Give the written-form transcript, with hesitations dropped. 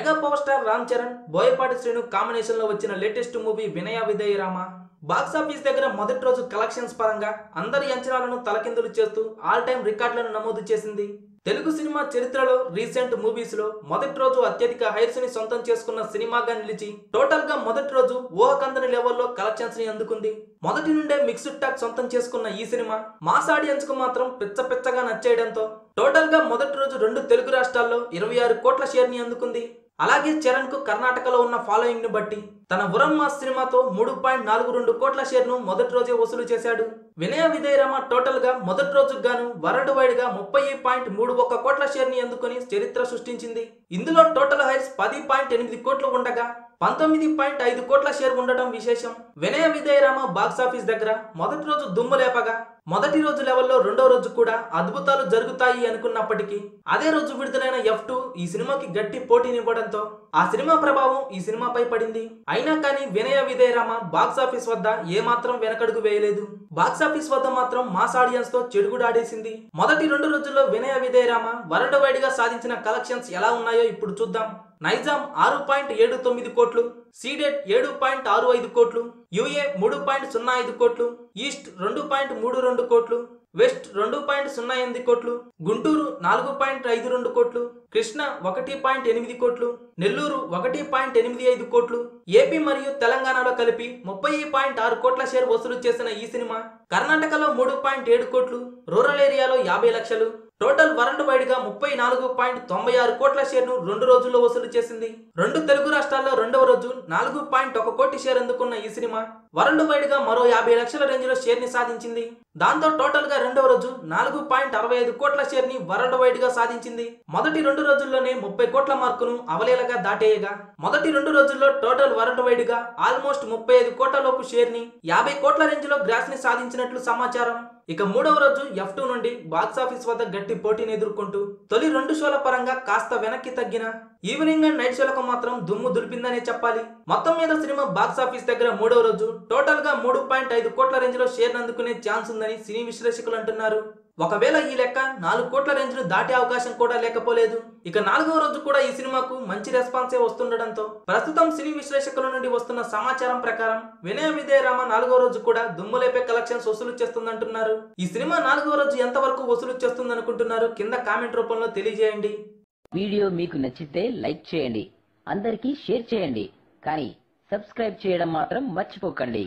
Mega power star Ram Charan Boyapati Srinu combination లో వచ్చిన latest movie Vinaya Vidheya Rama box office దగ్గర మొదటి రోజు కలెక్షన్స్ పరంగా అందరి అంచనాలను తలకిందులు చేస్తూ ఆల్ టైమ్ రికార్డులను నమోదు చేసింది. తెలుగు సినిమా చరిత్రలో రీసెంట్ మూవీస్ లో మొదటి రోజు అత్యధిక హైర్స్ ని సొంతం చేసుకున్న సినిమాగా నిలిచి టోటల్ గా మొదటి రోజు ఊహకందని లెవెల్లో కలెక్షన్స్ ని అందుకుంది. మొదటి నుండే మిక్స్డ్ టాక్ సొంతం చేసుకున్న ఈ సినిమా మాస్ ఆడియన్స్ కు మాత్రం పిచ్చగా నచ్చేయడంతో టోటల్ గా మొదటి రోజు రెండు తెలుగు రాష్ట్రాల్లో 26 కోట్ల షేర్ ని అందుకుంది. అలాగే చరణ్ కు కర్ణాటకలో ఉన్న ఫాలోయింగ్ ను బట్టి తన ఉరం మాస్ సినిమాతో 3.42 కోట్ల షేర్ ను మొదటి రోజే వసూలు చేశాడు. వినయ విధేయ రామ టోటల్ గా మొదటి రోజుకు గాను వరల్డ్ వైడ్ గా 30.31 కోట్ల షేర్ ని అందుకుని చరిత్ర సృష్టించింది. ఇందులో టోటల్ హైర్స్ 10.8 కోట్లు ఉండగా 19.5 కోట్ల షేర్ ఉండటం విశేషం. వినయ విధేయ రామ బాక్స్ ఆఫీస్ దగ్గర మొదటి రోజు దుమ్ము లేపగా మొదటి రోజు లెవెల్లో రెండో రోజు కూడా అద్భుతాలు జరుగుతాయి అనుకున్నప్పటికీ అదే రోజు విడుదలైన F2 ఈ సినిమాకి గట్టి పోటీనివ్వడంతో ఆ సినిమా ప్రభావం ఈ సినిమాపై పడింది. అయినా కానీ వినయ విధేయ రామ బాక్స్ ఆఫీస్ వద్ద ఏమాత్రం వెనకడుగు వేయలేదు. బాక్స్ ఆఫీస్ వద్ద మాత్రం మాస్ ఆడియన్స్ తో చెడుగుడాడేసింది. మొదటి రెండు రోజుల్లో వినయ విధేయ రామ వరల్డ్ వైడ్ గా సాధించిన కలెక్షన్స్ ఎలా ఉన్నాయో ఇప్పుడు చూద్దాం. నైజాం 6.79 కోట్లు, సీడెట్ 7.65 కోట్లు, యుఏ 3.05 కోట్లు, ఈస్ట్ 2.32 కోట్లు, వెస్ట్ 2.08 కోట్లు, గుంటూరు 4.52 కోట్లు, కృష్ణ 1.8 కోట్లు, నెల్లూరు 1.85 కోట్లు, ఏపీ మరియు తెలంగాణలో కలిపి 30.6 కోట్ల షేర్ వసూలు చేసిన ఈ సినిమా కర్ణాటకలో 3.7 కోట్లు, రూరల్ ఏరియాలో 50 లక్షలు, టోటల్ వరల్డ్ వైడ్ గా 34.96 కోట్ల షేర్ ను రెండు రోజుల్లో వసూలు చేసింది. రెండు తెలుగు రాష్ట్రాల్లో రెండవ రోజు 4.1 కోటి షేర్ అందుకున్న ఈ సినిమా వరల్డ్ వైడ్ గా మరో 50 లక్షల రేంజ్ లో షేర్ ని సాధించింది. దాంతో టోటల్ గా రెండవ రోజు 4.65 కోట్ల షేర్ ని వరల్డ్ వైడ్ గా సాధించింది. మొదటి రెండు రోజుల్లోనే 30 కోట్ల మార్కును అవలేలగా దాటేయగా మొదటి రెండు రోజుల్లో టోటల్ వరల్డ్ వైడ్ గా ఆల్మోస్ట్ 35 కోట్ల లోపు షేర్ ని 50 కోట్ల రేంజ్ లో గ్రాస్ ని సాధించినట్లు సమాచారం. ఇక మూడవ రోజు F2 నుండి బాక్సాఫీస్ వద్ద గట్టి పోటీని ఎదుర్కొంటూ తొలి రెండు షోల పరంగా కాస్త వెనక్కి తగ్గిన ఈవినింగ్ అండ్ నైట్ షోలకు మాత్రం దుమ్ము దులిపిందనే చెప్పాలి. మొత్తం మీద సినిమా బాక్సాఫీస్ దగ్గర మూడవ రోజు టోటల్ గా 3.5 కోట్ల రేంజ్ లో షేర్ అందుకునే ఛాన్స్ ఉందని సినీ విశ్లేషకులు అంటున్నారు. ఒకవేళ ఈ లెక్క 4 కోట్ల రేంజ్ ను దాటే అవకాశం కూడా లేకపోలేదు. ఇక నాలుగవ రోజు కూడా ఈ సినిమాకు మంచి రెస్పాన్సే వస్తుండటంతో ప్రస్తుతం సినీ విశ్లేషకుల నుండి వస్తున్న సమాచారం ప్రకారం వినయ విధేయ రామ నాలుగవ రోజు కూడా దుమ్ములేపే కలెక్షన్స్ వసూలు చేస్తుందంటున్నారు. ఈ సినిమా నాలుగవ రోజు ఎంత వరకు వసూలు చేస్తుందనుకుంటున్నారు? కింద కామెంట్ రూపంలో తెలియజేయండి. వీడియో మీకు నచ్చితే లైక్ చేయండి, అందరికీ షేర్ చేయండి, కానీ సబ్స్క్రైబ్ చేయడం మాత్రం మర్చిపోకండి.